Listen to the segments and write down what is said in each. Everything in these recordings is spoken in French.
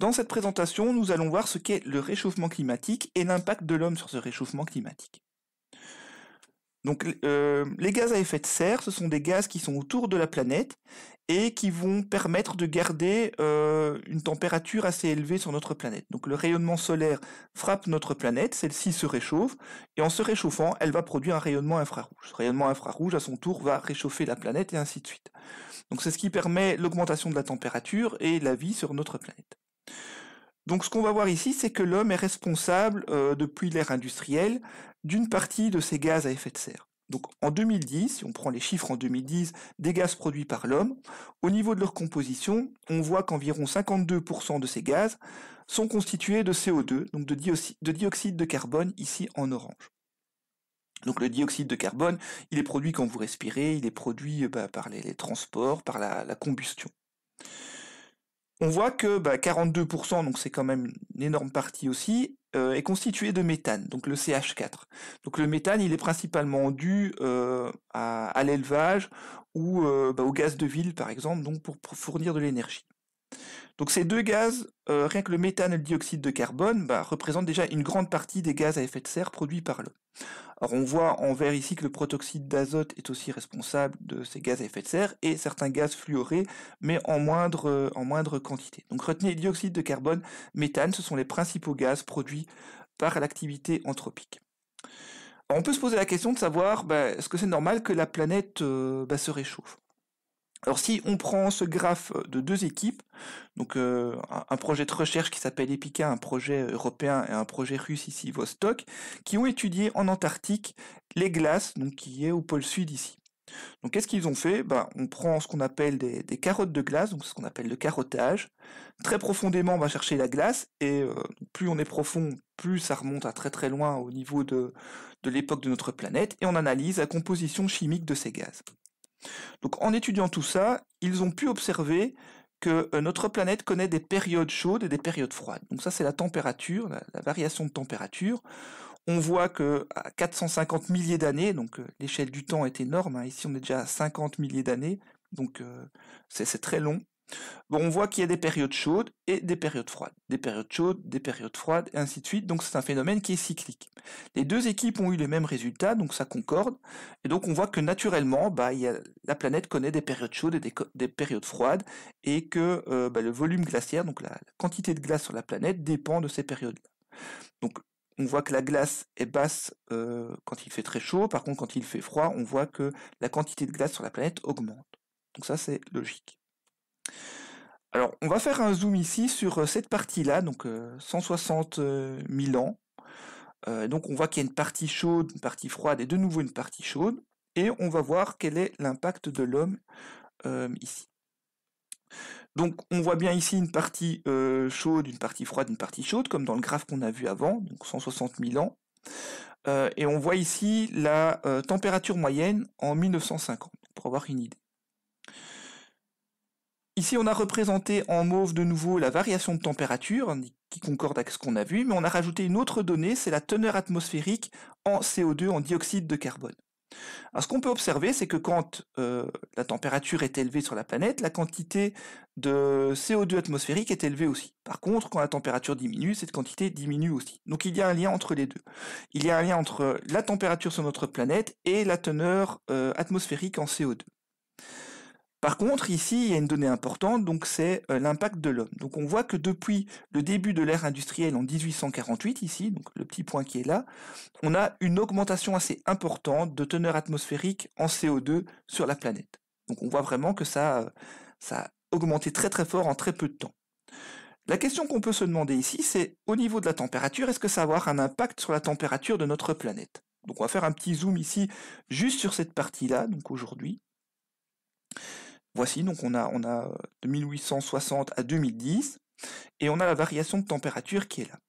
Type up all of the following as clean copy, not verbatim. Dans cette présentation, nous allons voir ce qu'est le réchauffement climatique et l'impact de l'homme sur ce réchauffement climatique. Donc, les gaz à effet de serre, ce sont des gaz qui sont autour de la planète et qui vont permettre de garder une température assez élevée sur notre planète. Donc, le rayonnement solaire frappe notre planète, celle-ci se réchauffe, et en se réchauffant, elle va produire un rayonnement infrarouge. Ce rayonnement infrarouge, à son tour, va réchauffer la planète, et ainsi de suite. Donc, c'est ce qui permet l'augmentation de la température et la vie sur notre planète. Donc ce qu'on va voir ici, c'est que l'homme est responsable, depuis l'ère industrielle, d'une partie de ces gaz à effet de serre. Donc en 2010, si on prend les chiffres en 2010 des gaz produits par l'homme, au niveau de leur composition, on voit qu'environ 52% de ces gaz sont constitués de CO2, donc de dioxyde de carbone, ici en orange. Donc le dioxyde de carbone, il est produit quand vous respirez, il est produit par les transports, par la combustion. On voit que 42%, donc c'est quand même une énorme partie aussi, est constitué de méthane, donc le CH4. Donc le méthane, il est principalement dû à l'élevage ou au gaz de ville, par exemple, donc pour fournir de l'énergie. Donc ces deux gaz, rien que le méthane et le dioxyde de carbone, représentent déjà une grande partie des gaz à effet de serre produits par l'homme. Alors on voit en vert ici que le protoxyde d'azote est aussi responsable de ces gaz à effet de serre et certains gaz fluorés, mais en moindre quantité. Donc retenez, dioxyde de carbone, méthane, ce sont les principaux gaz produits par l'activité anthropique. Alors on peut se poser la question de savoir, est-ce que c'est normal que la planète se réchauffe? Alors si on prend ce graphe de deux équipes, donc un projet de recherche qui s'appelle EPICA, un projet européen et un projet russe ici, Vostok, qui ont étudié en Antarctique les glaces, donc qui est au pôle sud ici. Donc qu'est-ce qu'ils ont fait? On prend ce qu'on appelle des carottes de glace, donc ce qu'on appelle le carottage. Très profondément, on va chercher la glace, et plus on est profond, plus ça remonte à très très loin au niveau de l'époque de notre planète, et on analyse la composition chimique de ces gaz. Donc en étudiant tout ça, ils ont pu observer que notre planète connaît des périodes chaudes et des périodes froides. Donc ça c'est la température, la variation de température. On voit que à 450 milliers d'années, donc l'échelle du temps est énorme, ici on est déjà à 50 milliers d'années, donc c'est très long. Bon, on voit qu'il y a des périodes chaudes et des périodes froides. Des périodes chaudes, des périodes froides, et ainsi de suite. Donc c'est un phénomène qui est cyclique. Les deux équipes ont eu les mêmes résultats, donc ça concorde. Et donc on voit que naturellement, la planète connaît des périodes chaudes et des périodes froides, et que le volume glaciaire, donc la quantité de glace sur la planète, dépend de ces périodes-là. Donc on voit que la glace est basse quand il fait très chaud, par contre quand il fait froid, on voit que la quantité de glace sur la planète augmente. Donc ça c'est logique. Alors, on va faire un zoom ici sur cette partie-là, donc 160 000 ans. Donc, on voit qu'il y a une partie chaude, une partie froide et de nouveau une partie chaude. Et on va voir quel est l'impact de l'homme ici. Donc, on voit bien ici une partie chaude, une partie froide, une partie chaude, comme dans le graphe qu'on a vu avant, donc 160 000 ans. Et on voit ici la température moyenne en 1950, pour avoir une idée. Ici, on a représenté en mauve de nouveau la variation de température, qui concorde avec ce qu'on a vu, mais on a rajouté une autre donnée, c'est la teneur atmosphérique en CO2, en dioxyde de carbone. Alors, ce qu'on peut observer, c'est que quand la température est élevée sur la planète, la quantité de CO2 atmosphérique est élevée aussi. Par contre, quand la température diminue, cette quantité diminue aussi. Donc, il y a un lien entre les deux. Il y a un lien entre la température sur notre planète et la teneur atmosphérique en CO2. Par contre, ici, il y a une donnée importante, donc c'est l'impact de l'homme. Donc on voit que depuis le début de l'ère industrielle en 1848, ici, donc le petit point qui est là, on a une augmentation assez importante de teneur atmosphérique en CO2 sur la planète. Donc on voit vraiment que ça a augmenté très très fort en très peu de temps. La question qu'on peut se demander ici, c'est au niveau de la température, est-ce que ça va avoir un impact sur la température de notre planète? Donc on va faire un petit zoom ici, juste sur cette partie-là, donc aujourd'hui. Voici, donc on a de 1860 à 2010, et on a la variation de température qui est là.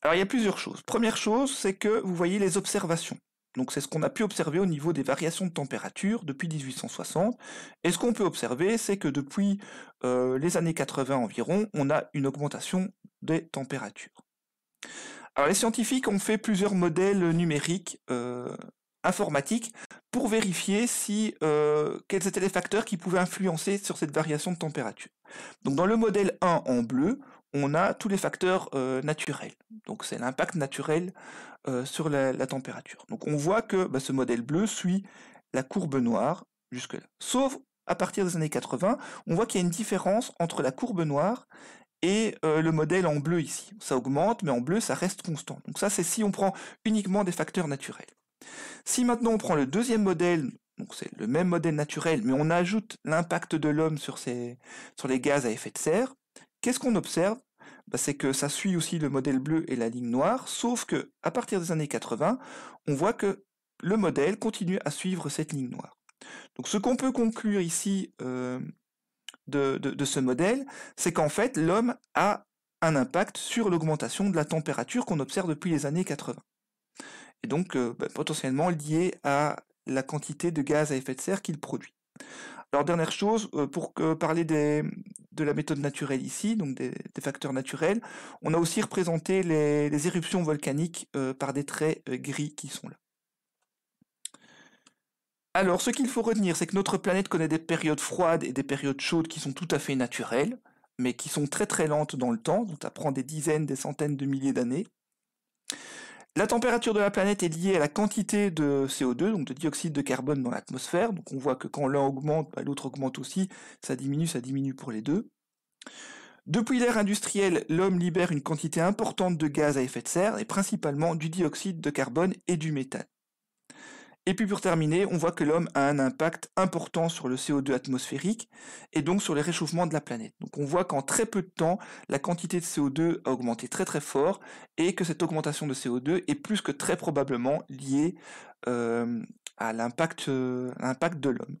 Alors il y a plusieurs choses. Première chose, c'est que vous voyez les observations. Donc c'est ce qu'on a pu observer au niveau des variations de température depuis 1860. Et ce qu'on peut observer, c'est que depuis les années 80 environ, on a une augmentation des températures. Alors les scientifiques ont fait plusieurs modèles numériques informatique pour vérifier si quels étaient les facteurs qui pouvaient influencer sur cette variation de température. Donc dans le modèle 1 en bleu, on a tous les facteurs naturels. Donc c'est l'impact naturel sur la température. Donc on voit que ce modèle bleu suit la courbe noire jusque-là. Sauf à partir des années 80, on voit qu'il y a une différence entre la courbe noire et le modèle en bleu ici. Ça augmente, mais en bleu, ça reste constant. Donc ça, c'est si on prend uniquement des facteurs naturels. Si maintenant on prend le deuxième modèle, donc c'est le même modèle naturel, mais on ajoute l'impact de l'homme sur les gaz à effet de serre, qu'est-ce qu'on observe? C'est que ça suit aussi le modèle bleu et la ligne noire, sauf que à partir des années 80, on voit que le modèle continue à suivre cette ligne noire. Donc ce qu'on peut conclure ici de ce modèle, c'est qu'en fait l'homme a un impact sur l'augmentation de la température qu'on observe depuis les années 80. Et donc potentiellement lié à la quantité de gaz à effet de serre qu'il produit. Alors dernière chose, pour parler de la méthode naturelle ici, donc des facteurs naturels, on a aussi représenté les éruptions volcaniques par des traits gris qui sont là. Alors, ce qu'il faut retenir, c'est que notre planète connaît des périodes froides et des périodes chaudes qui sont tout à fait naturelles, mais qui sont très très lentes dans le temps, donc ça prend des dizaines, des centaines de milliers d'années. La température de la planète est liée à la quantité de CO2, donc de dioxyde de carbone dans l'atmosphère, donc on voit que quand l'un augmente, l'autre augmente aussi, ça diminue pour les deux. Depuis l'ère industrielle, l'homme libère une quantité importante de gaz à effet de serre, et principalement du dioxyde de carbone et du méthane. Et puis pour terminer, on voit que l'homme a un impact important sur le CO2 atmosphérique et donc sur les réchauffements de la planète. Donc on voit qu'en très peu de temps, la quantité de CO2 a augmenté très très fort et que cette augmentation de CO2 est plus que très probablement liée à l'impact de l'homme.